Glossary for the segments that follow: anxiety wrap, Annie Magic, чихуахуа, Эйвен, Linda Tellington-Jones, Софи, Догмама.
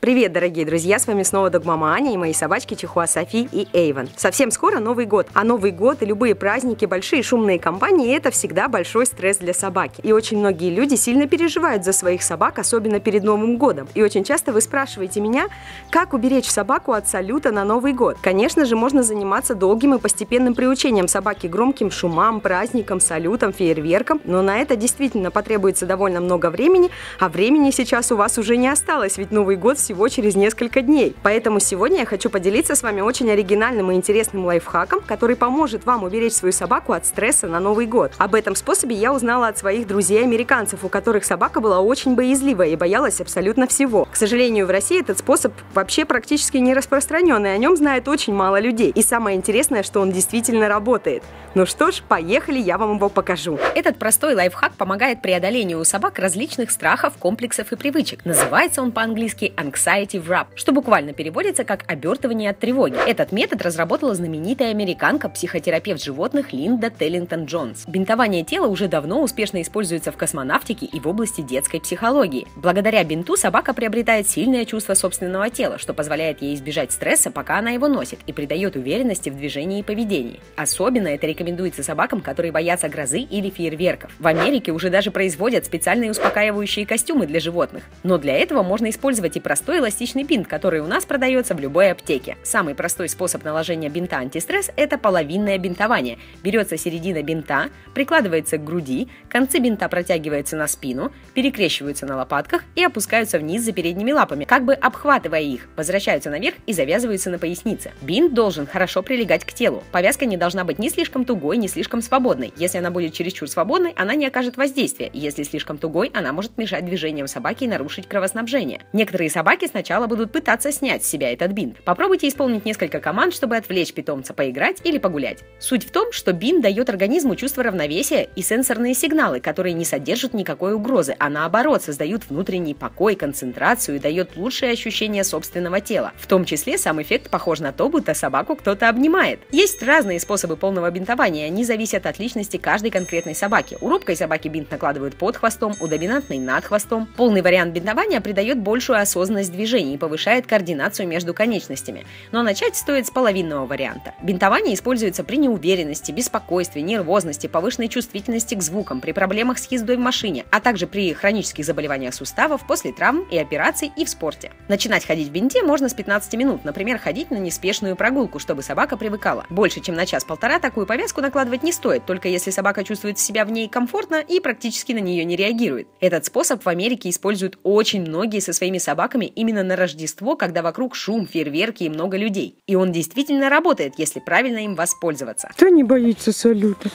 Привет, дорогие друзья, с вами снова Догмама Аня и мои собачки Чихуа Софи и Эйвен. Совсем скоро Новый год, а Новый год и любые праздники, большие шумные компании – это всегда большой стресс для собаки. И очень многие люди сильно переживают за своих собак, особенно перед Новым годом. И очень часто вы спрашиваете меня, как уберечь собаку от салюта на Новый год. Конечно же, можно заниматься долгим и постепенным приучением собаки громким шумам, праздникам, салютам, фейерверкам, но на это действительно потребуется довольно много времени, а времени сейчас у вас уже не осталось, ведь Новый год всего через несколько дней. Поэтому сегодня я хочу поделиться с вами очень оригинальным и интересным лайфхаком, который поможет вам уберечь свою собаку от стресса на Новый год. Об этом способе я узнала от своих друзей-американцев, у которых собака была очень боязливая и боялась абсолютно всего. К сожалению, в России этот способ вообще практически не распространен, и о нем знает очень мало людей. И самое интересное, что он действительно работает. Ну что ж, поехали, я вам его покажу. Этот простой лайфхак помогает преодолению у собак различных страхов, комплексов и привычек. Называется он по-английски anxiety wrap, что буквально переводится как обертывание от тревоги. Этот метод разработала знаменитая американка, психотерапевт животных Линда Теллингтон-Джонс. Бинтование тела уже давно успешно используется в космонавтике и в области детской психологии. Благодаря бинту собака приобретает сильное чувство собственного тела, что позволяет ей избежать стресса, пока она его носит, и придает уверенности в движении и поведении. Особенно это рекомендуется собакам, которые боятся грозы или фейерверков. В Америке уже даже производят специальные успокаивающие костюмы для животных. Но для этого можно использовать и простой эластичный бинт, который у нас продается в любой аптеке. Самый простой способ наложения бинта антистресс – это половинное бинтование. Берется середина бинта, прикладывается к груди, концы бинта протягиваются на спину, перекрещиваются на лопатках и опускаются вниз за передними лапами, как бы обхватывая их, возвращаются наверх и завязываются на пояснице. Бинт должен хорошо прилегать к телу. Повязка не должна быть ни слишком тугой, ни слишком свободной. Если она будет чересчур свободной, она не окажет воздействия. Если слишком тугой, она может мешать движениям собаки и нарушить кровоснабжение. Некоторые собаки сначала будут пытаться снять с себя этот бинт. Попробуйте исполнить несколько команд, чтобы отвлечь питомца поиграть или погулять. Суть в том, что бинт дает организму чувство равновесия и сенсорные сигналы, которые не содержат никакой угрозы, а наоборот создают внутренний покой, концентрацию и дает лучшее ощущение собственного тела. В том числе сам эффект похож на то, будто собаку кто-то обнимает. Есть разные способы полного бинтования, они зависят от личности каждой конкретной собаки. У робкой собаки бинт накладывают под хвостом, у доминантной над хвостом. Полный вариант бинтования придает большую осознанность движений и повышает координацию между конечностями. Но начать стоит с половинного варианта. Бинтование используется при неуверенности, беспокойстве, нервозности, повышенной чувствительности к звукам, при проблемах с ездой в машине, а также при хронических заболеваниях суставов, после травм и операций и в спорте. Начинать ходить в бинте можно с 15 минут, например, ходить на неспешную прогулку, чтобы собака привыкала. Больше, чем на час-полтора такую повязку накладывать не стоит, только если собака чувствует себя в ней комфортно и практически на нее не реагирует. Этот способ в Америке используют очень многие со своими собаками именно на Рождество, когда вокруг шум, фейерверки и много людей. И он действительно работает, если правильно им воспользоваться. Кто не боится салюта?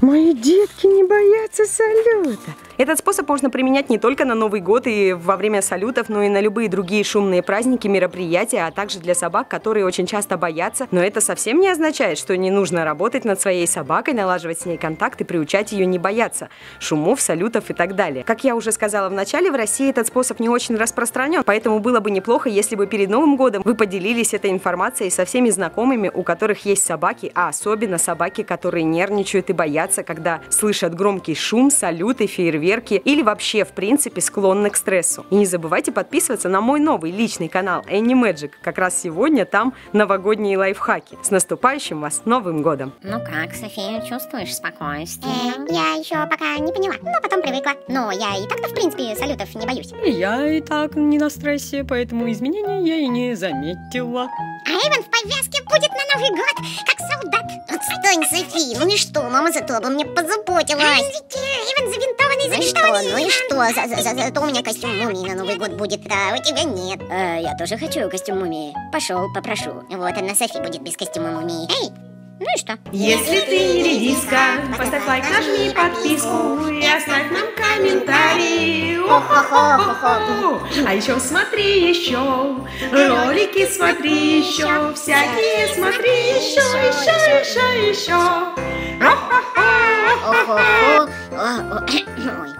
Мои детки не боятся салюта. Этот способ можно применять не только на Новый год и во время салютов, но и на любые другие шумные праздники, мероприятия, а также для собак, которые очень часто боятся. Но это совсем не означает, что не нужно работать над своей собакой, налаживать с ней контакт и приучать ее не бояться шумов, салютов и так далее. Как я уже сказала в начале, в России этот способ не очень распространен, поэтому было бы неплохо, если бы перед Новым годом вы поделились этой информацией со всеми знакомыми, у которых есть собаки, а особенно собаки, которые нервничают и боятся, когда слышат громкий шум, салюты, фейерверки или вообще в принципе склонны к стрессу. И не забывайте подписываться на мой новый личный канал Annie Magic. Как раз сегодня там новогодние лайфхаки. С наступающим вас Новым годом! Ну как, София, чувствуешь спокойствие? Я еще пока не поняла, но потом привыкла. Но я и так-то в принципе салютов не боюсь. Я и так не на стрессе, поэтому изменения я и не заметила. А Эйвен в повязке будет на Новый год, как солдат. Отстань, София, ну и что, мама за то бы мне позаботилась. Эйвен завинтованный. Ну и что? Зато у меня костюм мумии на Новый год будет, а у тебя нет. Я тоже хочу костюм мумии. Пошел, попрошу. Вот она, Софи, будет без костюма мумии. Эй, ну и что? Если ты не редиска, поставь лайк, нажми подписку и оставь нам комментарий. А еще смотри еще, ролики смотри еще, всякие смотри еще. Ой.